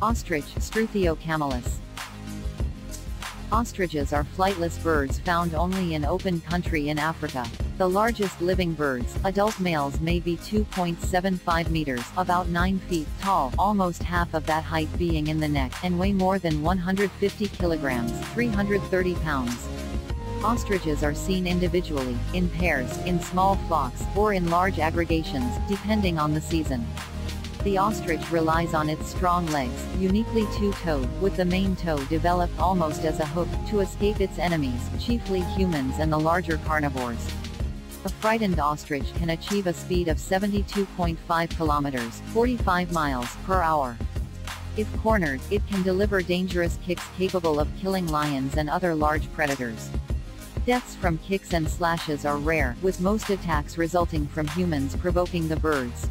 Ostrich, Struthio camelus. Ostriches are flightless birds found only in open country in Africa. The largest living birds, adult males may be 2.75 meters, about 9 feet tall, almost half of that height being in the neck, and weigh more than 150 kilograms, 330 pounds. Ostriches are seen individually, in pairs, in small flocks, or in large aggregations, depending on the season. The ostrich relies on its strong legs, uniquely two-toed, with the main toe developed almost as a hook, to escape its enemies, chiefly humans and the larger carnivores. A frightened ostrich can achieve a speed of 72.5 kilometers, 45 miles per hour. If cornered, it can deliver dangerous kicks capable of killing lions and other large predators. Deaths from kicks and slashes are rare, with most attacks resulting from humans provoking the birds.